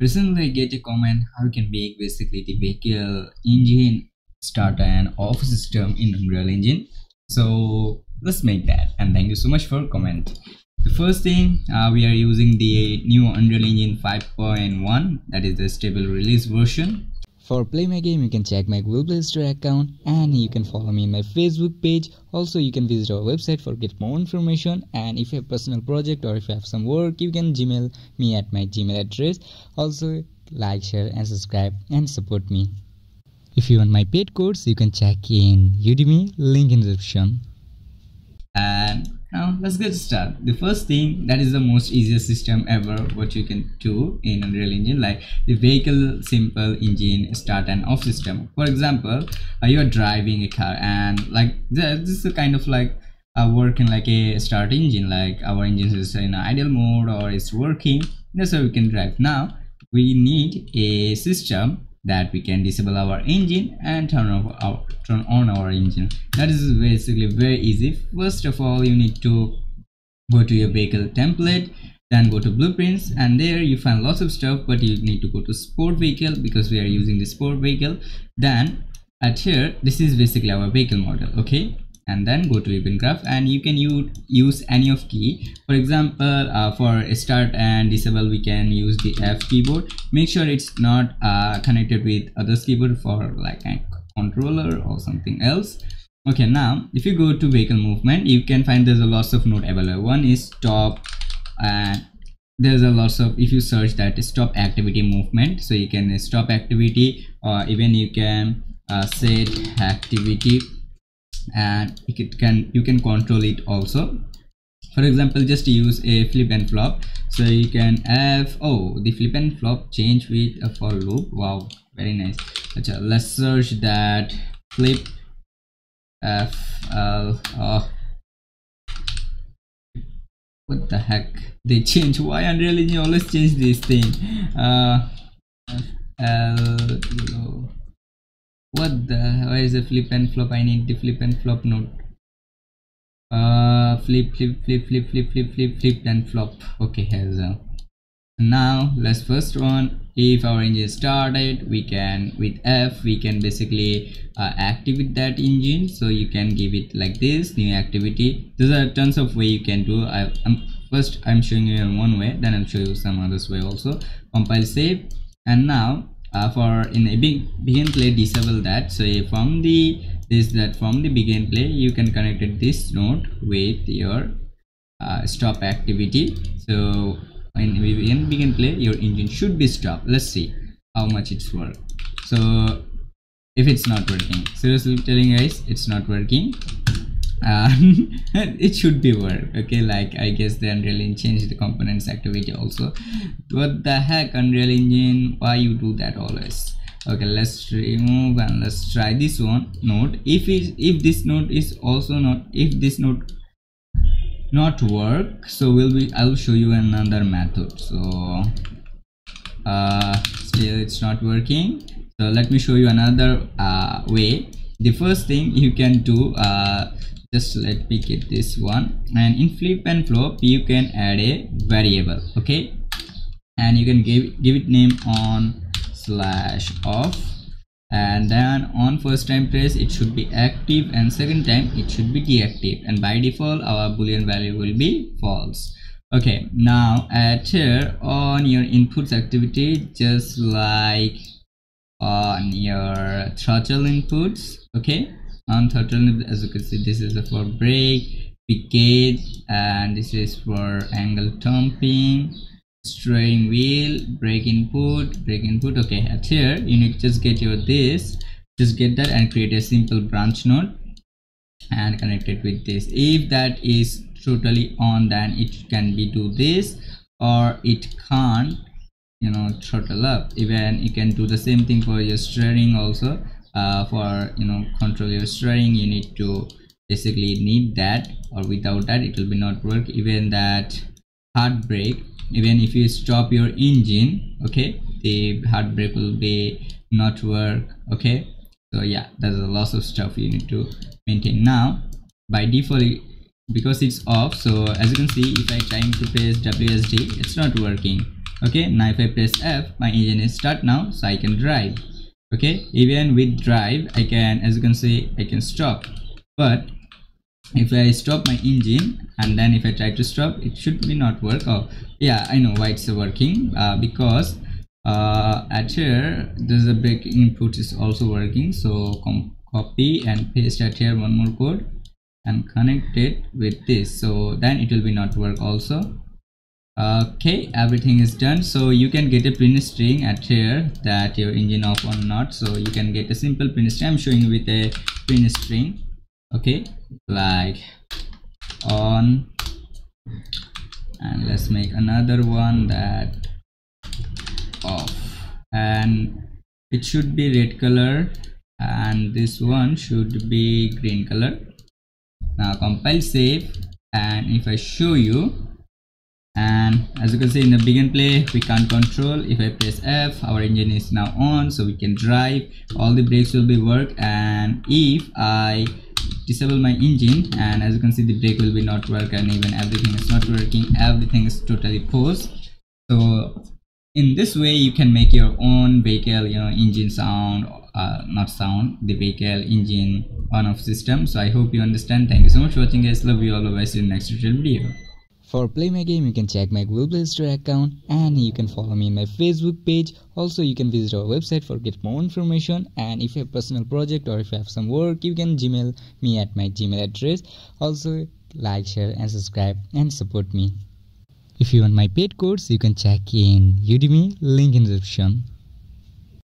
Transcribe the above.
Recently I get a comment how you can make basically the vehicle engine starter and off system in Unreal Engine. So let's make that, and thank you so much for comment. The first thing, we are using the new Unreal Engine 5.1, that is the stable release version. For Play My Game, you can check my Google Play Store account, and you can follow me in my Facebook page. Also, you can visit our website for get more information. And if you have personal project or if you have some work, you can Gmail me at my Gmail address. Also, like, share and subscribe and support me. If you want my paid course, you can check in Udemy, link in description. And now let's get started. The first thing, that is the most easiest system ever what you can do in Unreal Engine, like the vehicle simple engine start and off system. For example, you are driving a car, and like this is kind of like working like a start engine, like our engine is in idle mode or it's working. That's how we can drive. Now we need a system that we can disable our engine and turn on our engine. That is basically very easy. First of all, you need to go to your vehicle template, then go to blueprints, and there you find lots of stuff, but you need to go to sport vehicle because we are using the sport vehicle. Then at here, this is basically our vehicle model, okay? And then go to event graph, and you can use any of key. For example, for start and disable, we can use the F keyboard. Make sure it's not connected with others keyboard for like a controller or something else. Okay, now if you go to vehicle movement, you can find there's a lots of node available. One is stop, and there's a lots of, if you search that, stop activity movement, so you can stop activity, or even you can set activity, and you can control it also. For example, just use a flip and flop, so you can have the flip and flop change with a for loop. Wow, very nice. Okay, let's search that flip FL. What the heck, they change. Why Unreal Engine always change this thing? FL. What the, where is the flip and flop? I need the flip and flop node. Flip and flop. Okay, here's a. Now let's first run. If our engine started, we can with F we can basically activate that engine. So you can give it like this, new activity. There are tons of way you can do. I'm showing you in one way, then I'll show you some others way also. Compile, save, and now. For in a begin play, disable that. So from the from the begin play, you can connect this node with your stop activity. So when we begin play, your engine should be stopped. Let's see how much it's work. So if it's not working, seriously telling guys, it's not working. It should be work, okay? Like I guess the Unreal Engine changed the components activity also. What the heck, Unreal Engine, why you do that always? Okay, let's remove and let's try this one node. If this node is also not, if this node not work, so I'll show you another method. So still it's not working, so let me show you another way. The first thing you can do, just let me get this one, and in flip and flop you can add a variable, okay? And you can give it name on slash off, and then on first time press it should be active and second time it should be deactive, and by default our boolean value will be false. Okay, now at here on your inputs activity, just like on your throttle inputs, okay? On throttle, as you can see, this is for brake, picket, and this is for angle thumping, steering wheel, brake input. Okay, at here you need to just get your this, just get that and create a simple branch node and connect it with this. If that is totally on, then it can be do this, or it can't, you know, throttle up. Even you can do the same thing for your steering also. For, you know, control your steering, you need to basically need that, or without that it will be not work. Even that hard brake, even if you stop your engine, okay, the hard brake will be not work, okay? So yeah, there's a lot of stuff you need to maintain. Now by default, because it's off, so as you can see, if I trying to press WSD, it's not working. Okay, now if I press F, my engine is start now, so I can drive. Okay, even with drive, I can, as you can see, I can stop. But if I stop my engine and then if I try to stop, it should be not work. Oh yeah, I know why it's working, because at here there's a break input is also working. So copy and paste at here one more code and connect it with this, so then it will be not work also. Okay, everything is done. So you can get a print string at here that your engine off or not. So you can get a simple print string. I'm showing you with a print string. Okay, like on, and let's make another one that off, and it should be red color and this one should be green color. Now compile, save, and if I show you, and as you can see in the begin play we can't control. If I press F, our engine is now on, so we can drive. All the brakes will be work, and if I disable my engine, and as you can see the brake will be not work, and even everything is not working, everything is totally paused. So in this way you can make your own vehicle, you know, engine sound, not sound, the vehicle engine on off system. So I hope you understand. Thank you so much for watching, guys. Love you all. Bye. See you in the next tutorial video. For Play My Game, you can check my Google Play Store account, and you can follow me in my Facebook page. Also, you can visit our website for get more information, and if you have personal project or if you have some work, you can Gmail me at my Gmail address. Also, like, share and subscribe and support me. If you want my paid course, you can check in Udemy, link in the description.